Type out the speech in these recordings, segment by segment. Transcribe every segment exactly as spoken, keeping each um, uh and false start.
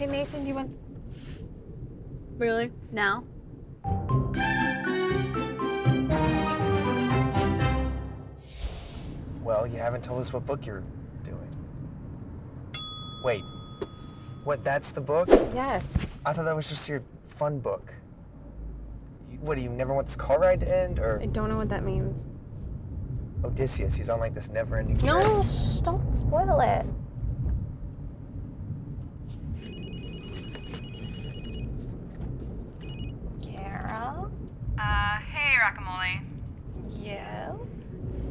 Hey, Nathan, do you want... Really? Now? Well, you haven't told us what book you're doing. Wait. What, that's the book? Yes. I thought that was just your fun book. What, do you never want this car ride to end, or...? I don't know what that means. Odysseus, he's on like this never-ending journey. No, shh, don't spoil it. Kara? Uh, hey, Acamoli. Yes?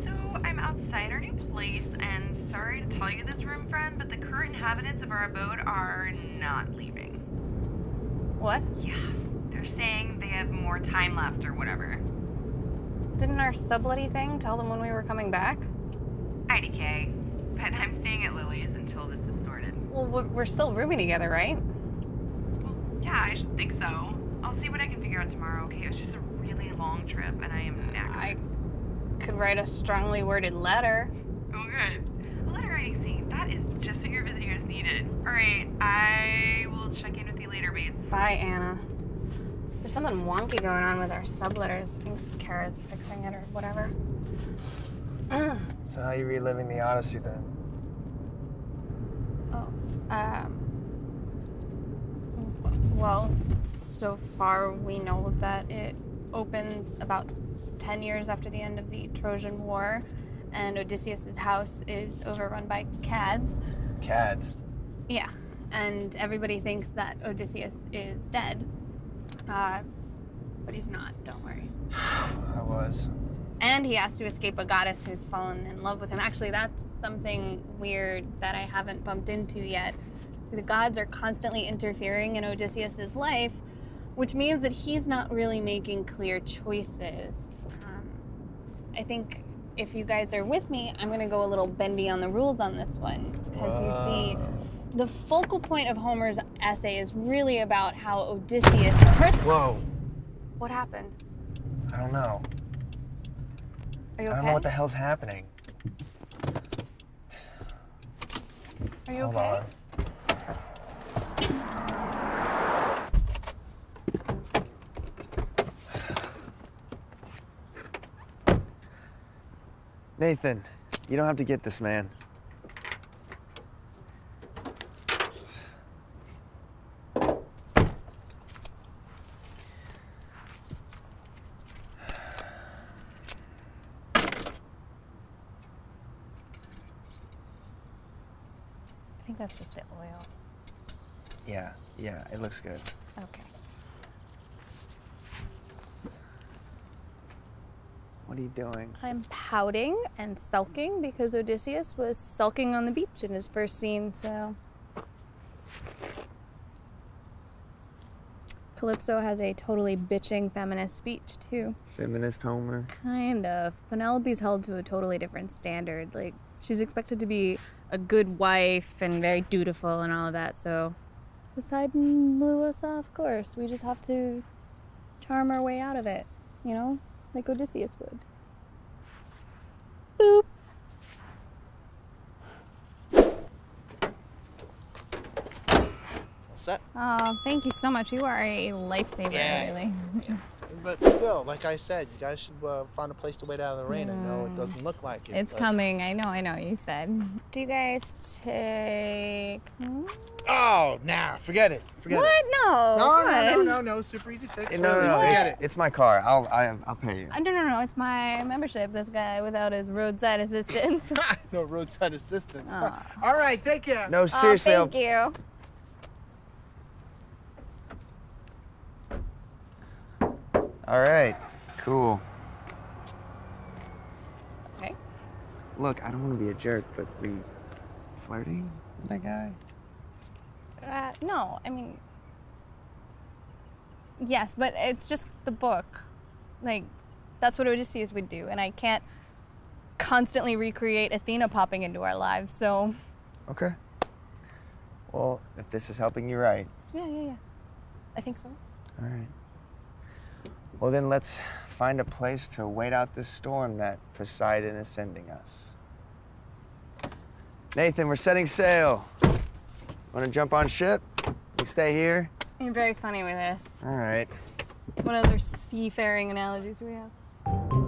So, I'm outside our new place, and sorry to tell you this, room friend, but the current inhabitants of our abode are not leaving. What? Yeah. They're saying they have more time left or whatever. Didn't our subletty thing tell them when we were coming back? I D K. But I'm staying at Lily's until this is sorted. Well, we're still rooming together, right? Well, yeah, I should think so. I'll see what I can figure out tomorrow, okay? It was just a really long trip, and I am knackered. I could write a strongly worded letter. Oh, good. A letter writing scene. That is just what your visitors needed. All right, I will check in with you later, mates. Bye, Anna. There's something wonky going on with our subletters. I think Kara's fixing it or whatever. So how are you reliving the Odyssey then? Oh, um... Well, so far we know that it opens about ten years after the end of the Trojan War, and Odysseus' house is overrun by cads. Cads? Yeah, and everybody thinks that Odysseus is dead. Uh, but he's not, don't worry. I was. And he has to escape a goddess who's fallen in love with him. Actually, that's something weird that I haven't bumped into yet. See, the gods are constantly interfering in Odysseus's life, which means that he's not really making clear choices. Um, I think if you guys are with me, I'm going to go a little bendy on the rules on this one. Because you see... The focal point of Homer's essay is really about how Odysseus... Whoa. What happened? I don't know. Are you okay? I don't know what the hell's happening. Are you Hold okay? Hold on. Nathan, you don't have to get this, man. I think that's just the oil. Yeah, yeah, it looks good. Okay. What are you doing? I'm pouting and sulking because Odysseus was sulking on the beach in his first scene, so... Calypso has a totally bitching feminist speech, too. Feminist Homer? Kind of. Penelope's held to a totally different standard, like... She's expected to be a good wife and very dutiful and all of that, so... Poseidon blew us off course. We just have to charm our way out of it, you know? Like Odysseus would. Boop! All set. Oh, thank you so much. You are a lifesaver, yeah. Really. Yeah. But still, like I said, you guys should uh, find a place to wait out of the rain. I know it doesn't look like it. It's but... coming. I know, I know, you said. Do you guys take... Oh, nah, forget it. Forget what? It. No, no, no, no, no, no, super easy fix. No, no, no, no. Forget it. It's my car. I'll, I, I'll pay you. Uh, no, no, no, it's my membership. This guy without his roadside assistance. No roadside assistance. Oh. All right, take care. No, seriously. Oh, thank I'll... you. All right, cool. Okay. Look, I don't want to be a jerk, but we flirting with that guy? Uh, no, I mean, yes, but it's just the book. Like, that's what Odysseus would do, and I can't constantly recreate Athena popping into our lives, so. Okay. Well, if this is helping you, right? Yeah, yeah, yeah. I think so. All right. Well, then let's find a place to wait out this storm that Poseidon is sending us. Nathan, we're setting sail. Want to jump on ship? You stay here? You're very funny with this. All right. What other seafaring analogies do we have?